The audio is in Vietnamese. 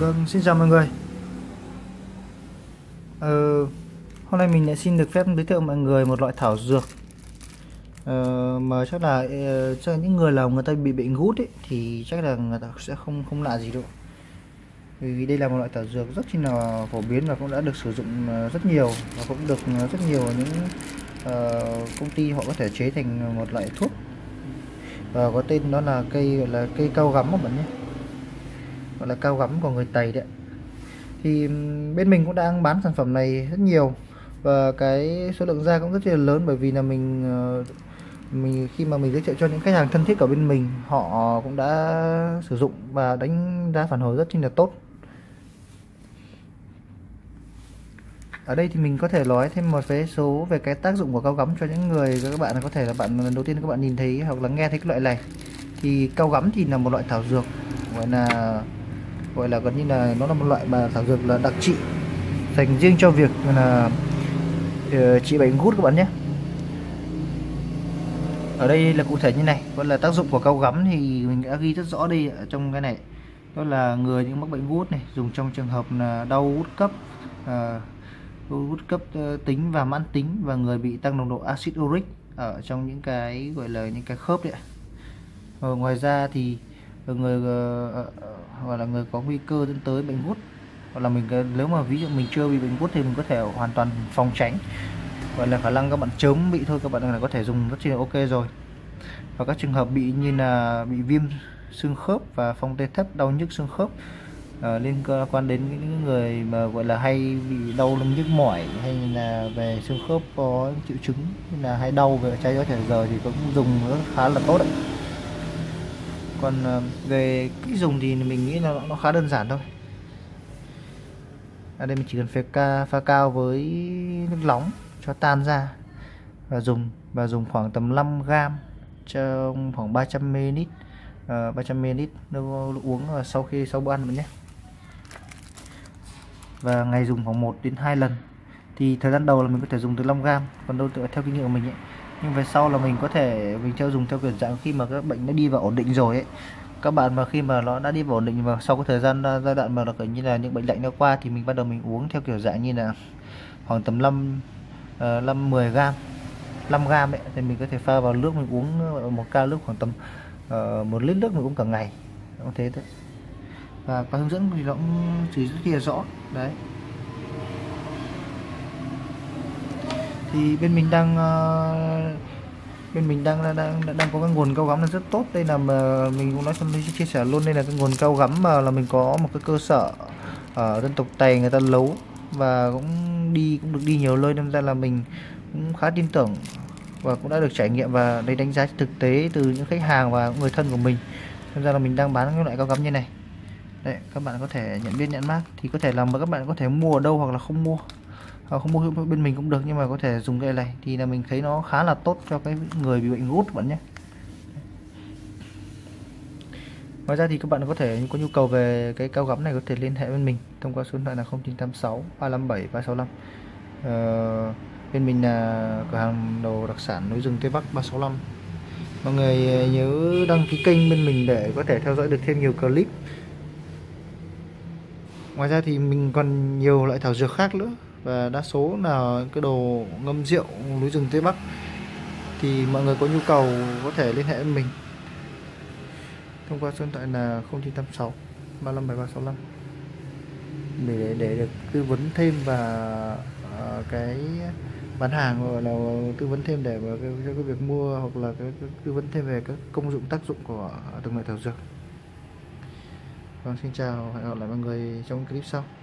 Vâng, xin chào mọi người. Hôm nay mình lại xin được phép giới thiệu mọi người một loại thảo dược mà chắc là cho những người nào người ta bị bệnh gút ấy, thì chắc là người ta sẽ không lạ gì đâu. Vì đây là một loại thảo dược rất là phổ biến và cũng đã được sử dụng rất nhiều, và cũng được rất nhiều những công ty họ có thể chế thành một loại thuốc và có tên đó là cây cao gắm các bạn nhé, gọi là cao gắm của người Tày đấy. Thì bên mình cũng đang bán sản phẩm này rất nhiều và cái số lượng ra cũng rất là lớn, bởi vì là mình khi mà mình giới thiệu cho những khách hàng thân thiết ở bên mình, họ cũng đã sử dụng và đánh giá phản hồi rất là tốt. Ở đây thì mình có thể nói thêm một vé số về cái tác dụng của cao gắm cho những người các bạn, có thể là bạn lần đầu tiên các bạn nhìn thấy hoặc là nghe thấy cái loại này. Thì cao gắm thì là một loại thảo dược gọi là gần như là nó là một loại mà thảo dược là đặc trị dành riêng cho việc là trị bệnh gút các bạn nhé. Ở đây là cụ thể như này, gọi là tác dụng của cao gắm thì mình đã ghi rất rõ đây ở trong cái này, đó là người những mắc bệnh gút này dùng trong trường hợp là đau gút cấp, tính và mãn tính, và người bị tăng nồng độ axit uric ở trong những cái gọi là những cái khớp đấy. Ngoài ra thì người hoặc là người có nguy cơ dẫn tới bệnh gút, hoặc là mình nếu mà ví dụ mình chưa bị bệnh gút thì mình có thể hoàn toàn phòng tránh, gọi là khả năng các bạn chớm bị thôi, các bạn là có thể dùng rất là ok rồi. Và các trường hợp bị như là bị viêm xương khớp và phong tê thấp, đau nhức xương khớp liên quan đến những người mà gọi là hay bị đau lưng nhức mỏi, hay là về xương khớp có triệu chứng như là hay đau về trái gió trẻ giờ thì cũng dùng khá là tốt đấy. Còn về cách dùng thì mình nghĩ là nó khá đơn giản thôi. Ở đây mình chỉ cần pha cao với nước nóng cho tan ra và dùng khoảng tầm 5g trong khoảng 300ml 300ml nước uống sau khi sau bữa ăn mình nhé. Và ngày dùng khoảng 1 đến 2 lần. Thì thời gian đầu là mình có thể dùng từ 5g, còn đâu tựa theo kinh nghiệm của mình ấy. Nhưng về sau là mình có thể mình theo dùng theo kiểu dạng khi mà các bệnh nó đi vào ổn định rồi ấy. Các bạn mà khi mà nó đã đi vào ổn định và sau cái thời gian giai đoạn mà nó kiểu như là những bệnh lạnh nó qua, thì mình bắt đầu mình uống theo kiểu dạng như là khoảng tầm 5g ấy, thì mình có thể pha vào nước mình uống 1k nước khoảng tầm 1 lít nước mình uống cả ngày cũng thế thôi. Và có hướng dẫn thì nó cũng chỉ rất là rõ đấy. Thì bên mình đang có cái nguồn cao gắm là rất tốt. Đây là mình cũng nói xong mình chia sẻ luôn, đây là cái nguồn cao gắm mà là mình có một cái cơ sở ở dân tộc Tày người ta nấu, và cũng được đi nhiều nơi, nên ra là mình cũng khá tin tưởng và cũng đã được trải nghiệm và đây đánh giá thực tế từ những khách hàng và người thân của mình, nên ra là mình đang bán cái loại cao gắm như này. Đấy, các bạn có thể nhận biết nhãn mác thì có thể là các bạn có thể mua ở đâu hoặc là không mua bên mình cũng được, nhưng mà có thể dùng cái này thì là mình thấy nó khá là tốt cho cái người bị bệnh gút bạn nhé. Ngoài ra thì các bạn có thể có nhu cầu về cái cao gắm này có thể liên hệ bên mình thông qua số điện thoại là 0986 357 365. Bên mình là cửa hàng đồ đặc sản núi rừng Tây Bắc 365. Mọi người nhớ đăng ký kênh bên mình để có thể theo dõi được thêm nhiều clip. Ngoài ra thì mình còn nhiều loại thảo dược khác nữa, và đa số là cái đồ ngâm rượu núi rừng Tây Bắc, thì mọi người có nhu cầu có thể liên hệ với mình thông qua số điện thoại là 0986 357 365 để được tư vấn thêm và cái bán hàng, hoặc là tư vấn thêm để cho cái việc mua, hoặc là cái tư vấn thêm về các công dụng tác dụng của từng loại thảo dược. Vâng, xin chào, hẹn gặp lại mọi người trong clip sau.